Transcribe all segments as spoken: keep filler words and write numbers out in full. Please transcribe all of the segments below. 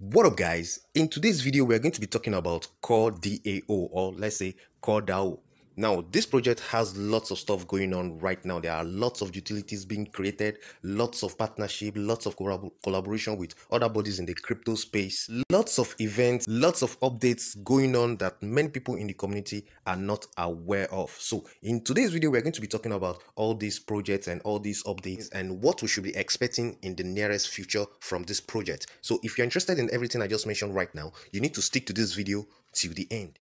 What up, guys? In today's video, we are going to be talking about Core D A O, or let's say Core DAO. Now, this project has lots of stuff going on right now. There are lots of utilities being created, lots of partnership, lots of collab collaboration with other bodies in the crypto space, lots of events, lots of updates going on that many people in the community are not aware of. So in today's video, we're going to be talking about all these projects and all these updates and what we should be expecting in the nearest future from this project. So if you're interested in everything I just mentioned right now, you need to stick to this video till the end.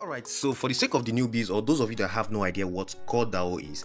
Alright, so for the sake of the newbies or those of you that have no idea what Core DAO is,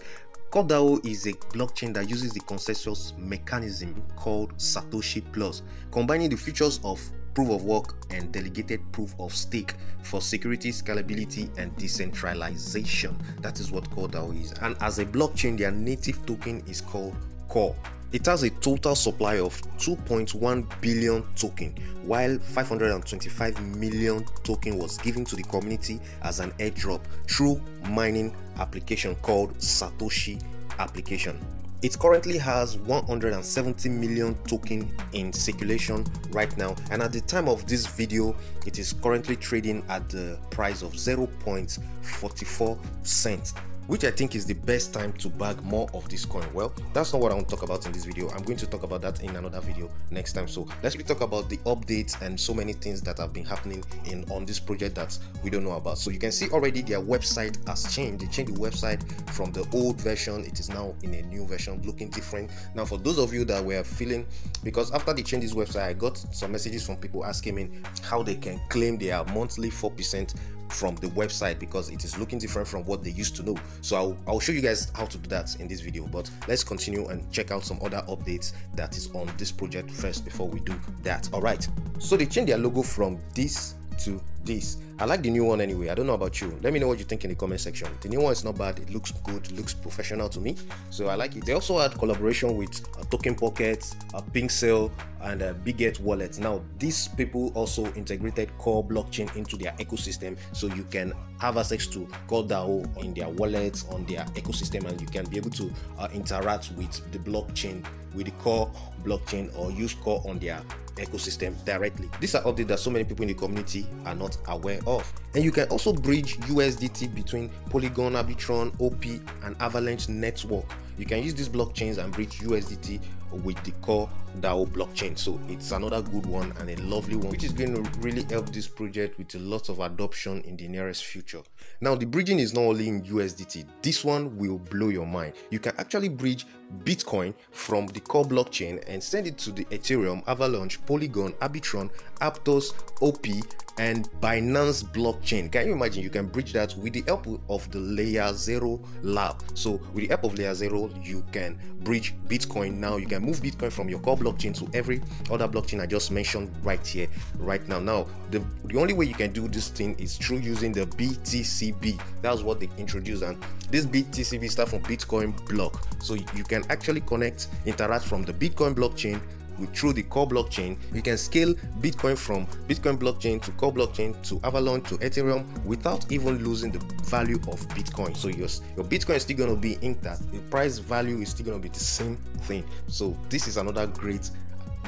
Core DAO is a blockchain that uses the consensus mechanism called Satoshi Plus, combining the features of proof of work and delegated proof of stake for security, scalability, and decentralization. That is what Core DAO is. And as a blockchain, their native token is called Core. It has a total supply of two point one billion token, while five hundred twenty-five million token was given to the community as an airdrop through mining application called Satoshi application. It currently has one hundred seventy million token in circulation right now, and at the time of this video, it is currently trading at the price of zero point four four cents. Which I think is the best time to bag more of this coin. Well, that's not what I want to talk about in this video. I'm going to talk about that in another video next time. So let's really talk about the updates and so many things that have been happening in on this project that we don't know about. So you can see already their website has changed. They changed the website from the old version. It is now in a new version, looking different. Now, for those of you that were feeling, because after they changed this website, I got some messages from people asking me how they can claim their monthly four percent from the website because it is looking different from what they used to know. So I'll, I'll show you guys how to do that in this video, but let's continue and check out some other updates that is on this project first before we do that. All right, so they changed their logo from this to this. I like the new one anyway. I don't know about you. Let me know what you think in the comment section. The new one is not bad. It looks good, looks professional to me, so I like it. They also had collaboration with uh, Token Pocket, uh, Pink Sale, and uh, BigGet wallet. Now these people also integrated Core blockchain into their ecosystem, so you can have access to Core DAO in their wallets, on their ecosystem, and you can be able to uh, interact with the blockchain, with the Core blockchain, or use Core on their ecosystem directly. These are updates that so many people in the community are not aware of. And you can also bridge U S D T between Polygon, Arbitrum, O P, and Avalanche network. You can use these blockchains and bridge U S D T with the Core DAO blockchain. So it's another good one and a lovely one, which is going to really help this project with a lot of adoption in the nearest future. Now, the bridging is not only in U S D T. This one will blow your mind. You can actually bridge Bitcoin from the Core blockchain and send it to the Ethereum, Avalanche, Polygon, Arbitrum, Aptos, O P, and Binance blockchain. Can you imagine? You can bridge that with the help of the Layer Zero lab. So with the help of Layer Zero, you can bridge Bitcoin. Now you can move Bitcoin from your Core blockchain to every other blockchain I just mentioned right here, right now. Now the, the only way you can do this thing is through using the B T C B. That's what they introduced, and this B T C B starts from Bitcoin block. So you can actually connect, interact from the Bitcoin blockchain with through the Core blockchain. You can scale Bitcoin from Bitcoin blockchain to Core blockchain to Avalanche to Ethereum without even losing the value of Bitcoin. So your, your Bitcoin is still going to be intact. The price value is still going to be the same thing. So this is another great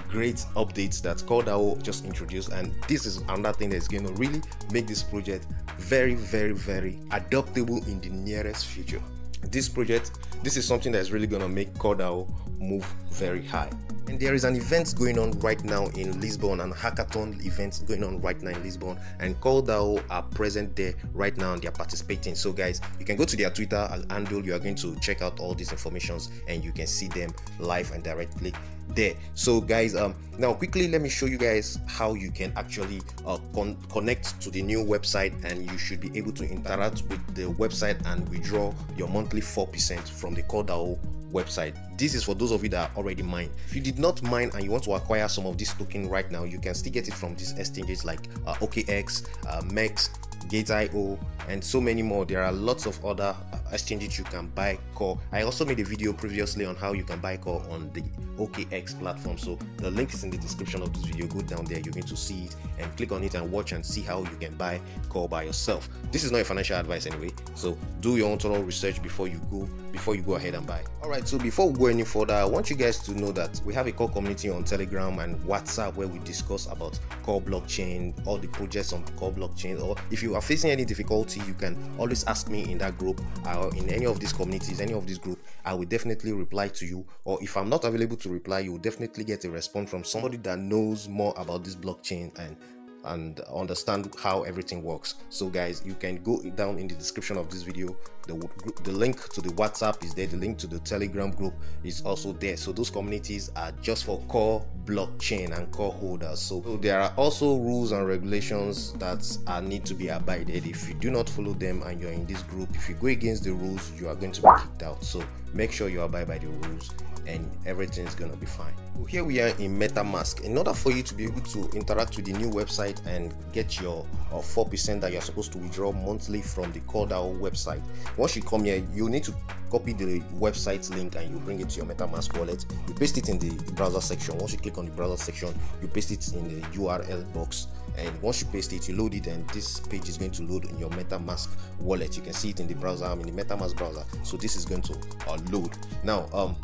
great updates that Core DAO just introduced, and this is another thing that's going to really make this project very very very adoptable in the nearest future. This project, this is something that's really going to make Core DAO move very high. And there is an event going on right now in Lisbon, and hackathon events going on right now in Lisbon, and Core DAO are present there right now and they are participating. So guys, you can go to their Twitter handle. You are going to check out all these informations and you can see them live and directly there. So guys, um now quickly let me show you guys how you can actually uh, con connect to the new website, and you should be able to interact with the website and withdraw your monthly four percent from the Core DAO website. This is for those of you that are already mine. If you did not mine and you want to acquire some of this token right now, you can still get it from these exchanges like uh, O K X, uh, M E X, GateIO, and so many more. There are lots of other exchanges you can buy Core. I also made a video previously on how you can buy Core on the O K X platform, so the link is in the description of this video. Go down there, you're going to see it, and click on it and watch and see how you can buy Core by yourself. This is not a financial advice anyway, so do your own thorough research before you go before you go ahead and buy. All right, so before we go any further, I want you guys to know that we have a Core community on Telegram and WhatsApp where we discuss about Core blockchain, all the projects on Core blockchain, or if you are facing any difficulty, you can always ask me in that group or in any of these communities, any of this group. I will definitely reply to you, or if I'm not available to reply, you will definitely get a response from somebody that knows more about this blockchain and and understand how everything works. So guys, you can go down in the description of this video. The, the link to the WhatsApp is there, the link to the Telegram group is also there. So those communities are just for Core blockchain and Core holders. So, so there are also rules and regulations that are need to be abided. If you do not follow them and you're in this group, if you go against the rules, you are going to be kicked out. So make sure you abide by the rules and everything is going to be fine. So here we are in MetaMask. In order for you to be able to interact with the new website and get your four percent uh, that you're supposed to withdraw monthly from the Core DAO website, once you come here, you need to copy the website link and you bring it to your MetaMask wallet. You paste it in the browser section. Once you click on the browser section, you paste it in the U R L box, and once you paste it, you load it, and this page is going to load in your MetaMask wallet. You can see it in the browser. I'm in the MetaMask browser, so this is going to uh, load now. um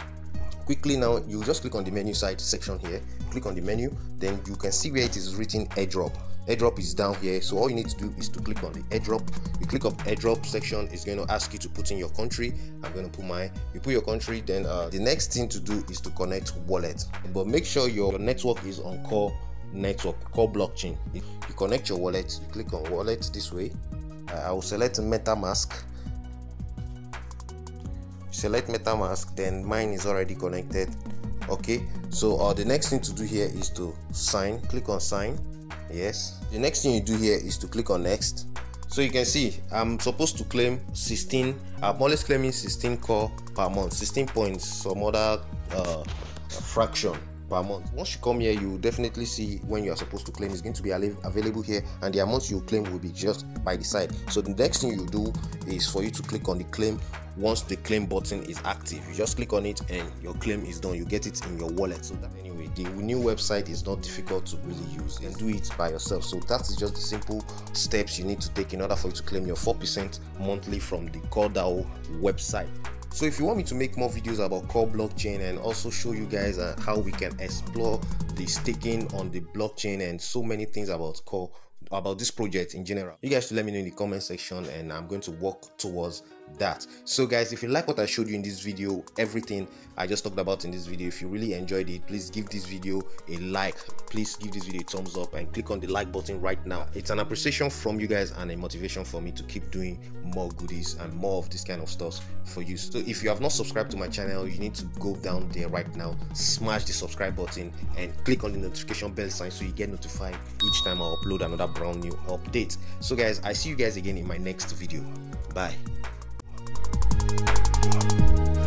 Quickly now, you just click on the menu side section here, click on the menu, then you can see where it is written airdrop. Airdrop is down here, so all you need to do is to click on the airdrop. You click on airdrop section, it's going to ask you to put in your country. I'm going to put mine. You put your country, then uh, the next thing to do is to connect wallet. But make sure your network is on Core network, Core blockchain. You connect your wallet, you click on wallet this way. Uh, I will select MetaMask. Select MetaMask, then mine is already connected. Okay, so uh, the next thing to do here is to sign. Click on sign. Yes, the next thing you do here is to click on next. So you can see I'm supposed to claim sixteen. I'm always claiming sixteen Core per month, sixteen points, some other uh, fraction per month. Once you come here, you definitely see when you are supposed to claim. It's going to be available here, and the amount you claim will be just by the side. So the next thing you do is for you to click on the claim. Once the claim button is active, you just click on it and your claim is done. You get it in your wallet. So that anyway, the new website is not difficult to really use, and do it by yourself. So that's just the simple steps you need to take in order for you to claim your four percent monthly from the Core DAO website. So if you want me to make more videos about Core blockchain and also show you guys uh, how we can explore the staking on the blockchain and so many things about Core, about this project in general, you guys should let me know in the comment section, and I'm going to work towards that. So guys, if you like what I showed you in this video, everything I just talked about in this video, if you really enjoyed it, please give this video a like, please give this video a thumbs up, and click on the like button right now. It's an appreciation from you guys and a motivation for me to keep doing more goodies and more of this kind of stuff for you. So if you have not subscribed to my channel, you need to go down there right now, smash the subscribe button, and click on the notification bell sign so you get notified each time I upload another brand new update. So guys, I see you guys again in my next video. Bye. We'll be right back.